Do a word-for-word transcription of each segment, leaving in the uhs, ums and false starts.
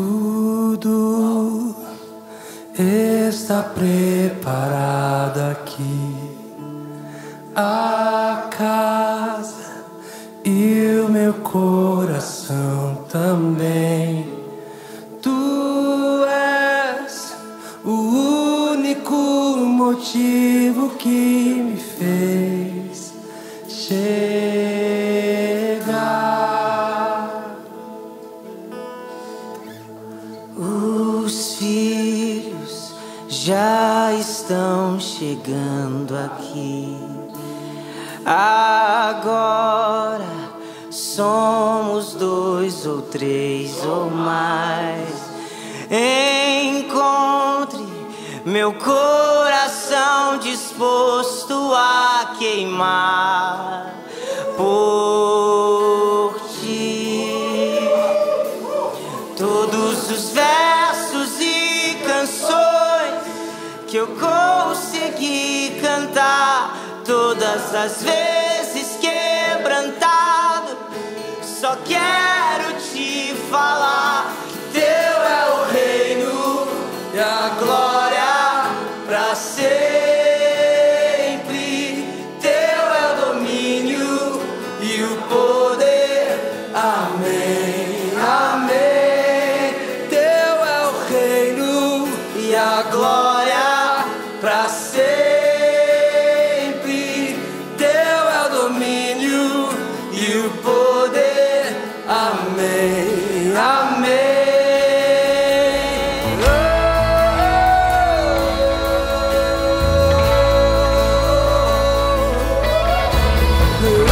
tudo está preparado aqui, a casa e o meu coração também. Tu és o único motivo que me fez chegar. Os filhos já estão chegando aqui. Agora somos dois ou três ou mais. Encontre meu coração disposto a queimar por ti. Todos os versos e canções que eu consegui cantar, todas as vezes quebrantado, só quero te falar que teu é o reino e a glória pra sempre. Teu é o domínio e o poder. Amém, amém. Teu é o reino e a glória pra sempre. Amém, amém. Oh, oh, oh, oh.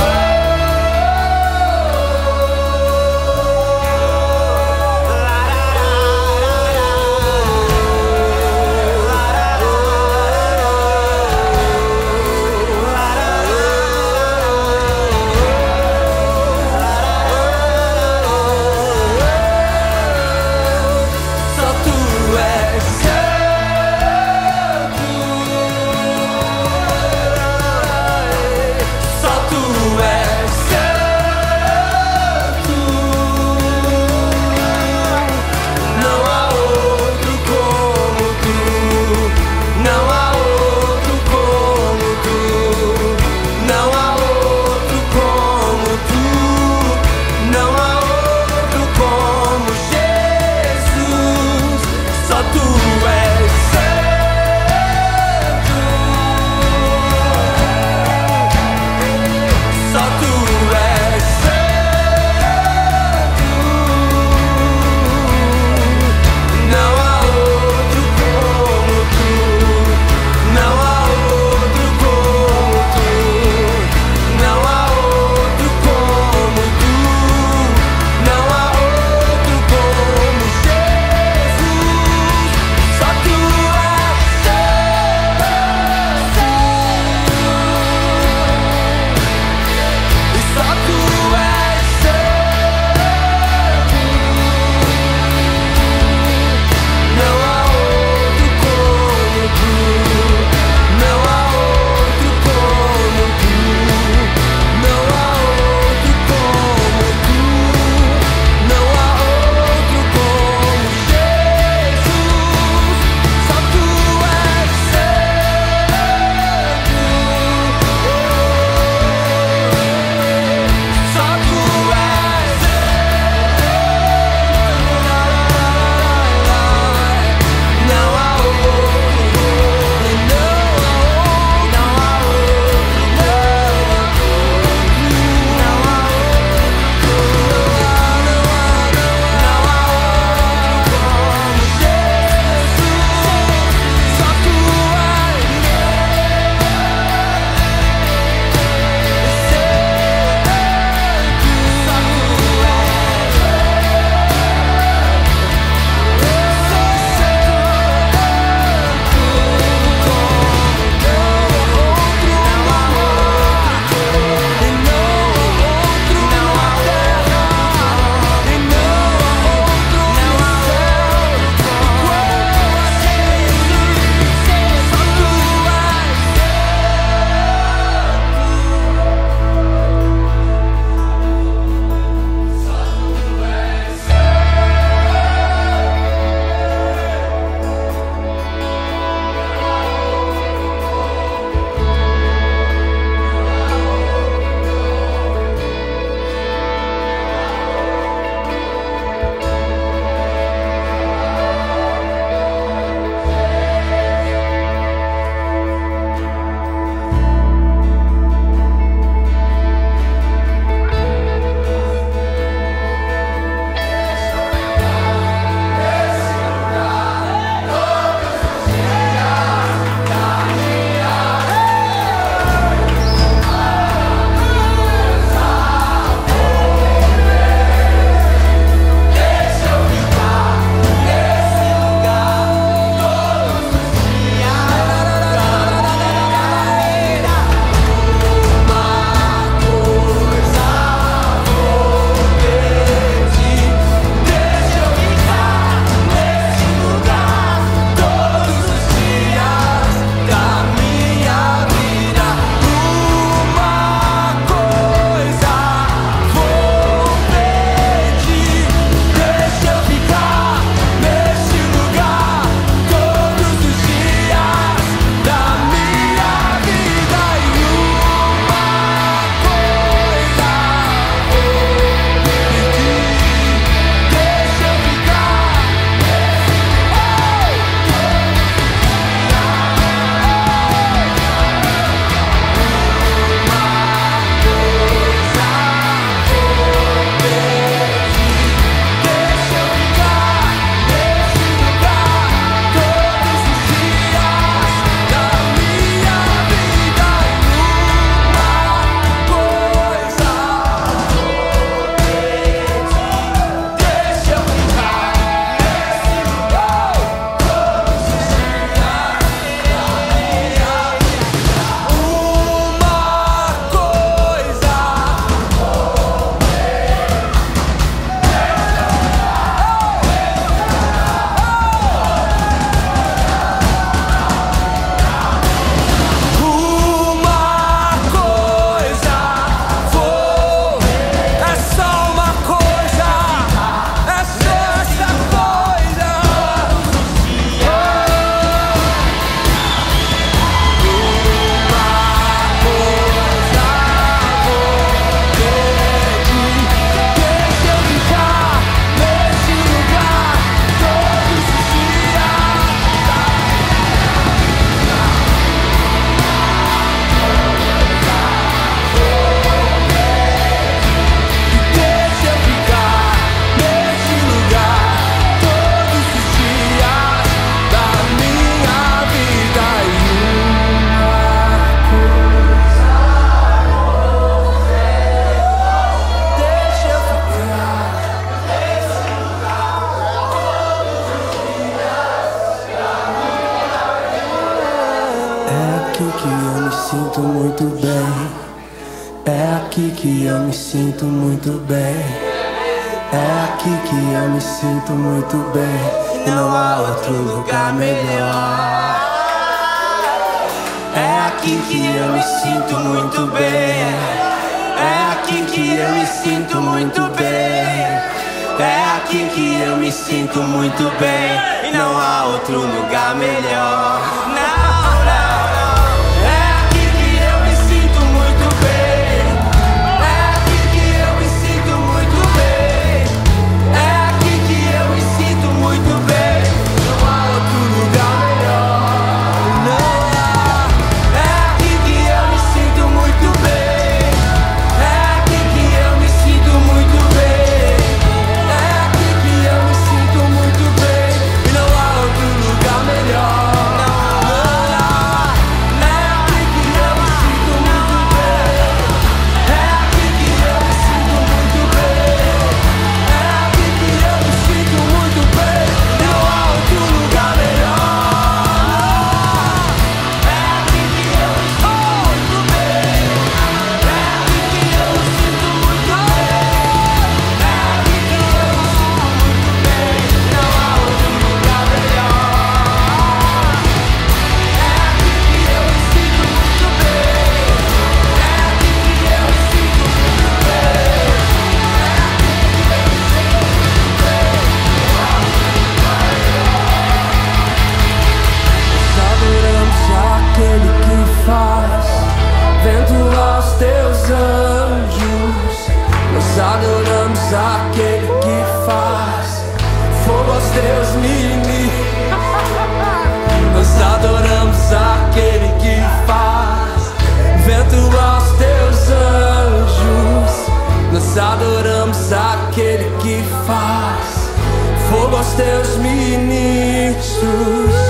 aqui que eu me sinto muito bem. É aqui que eu me sinto muito bem. É aqui que eu me sinto muito bem. E não há outro lugar melhor. É aqui que eu me sinto muito bem. É aqui que eu me sinto muito bem. É aqui que eu me sinto muito bem. E não há outro lugar melhor. Não, não, não. É aqui que eu me sinto muito bem. É aqui que eu me sinto muito bem. É aqui que eu me sinto muito bem. Não há outro lugar melhor. Não. É aqui que eu me sinto muito bem. É aqui que eu me sinto muito bem. Aquele que faz fogo aos teus inimigos. Nós adoramos aquele que faz vento aos teus anjos. Nós adoramos aquele que faz fogo aos teus ministros.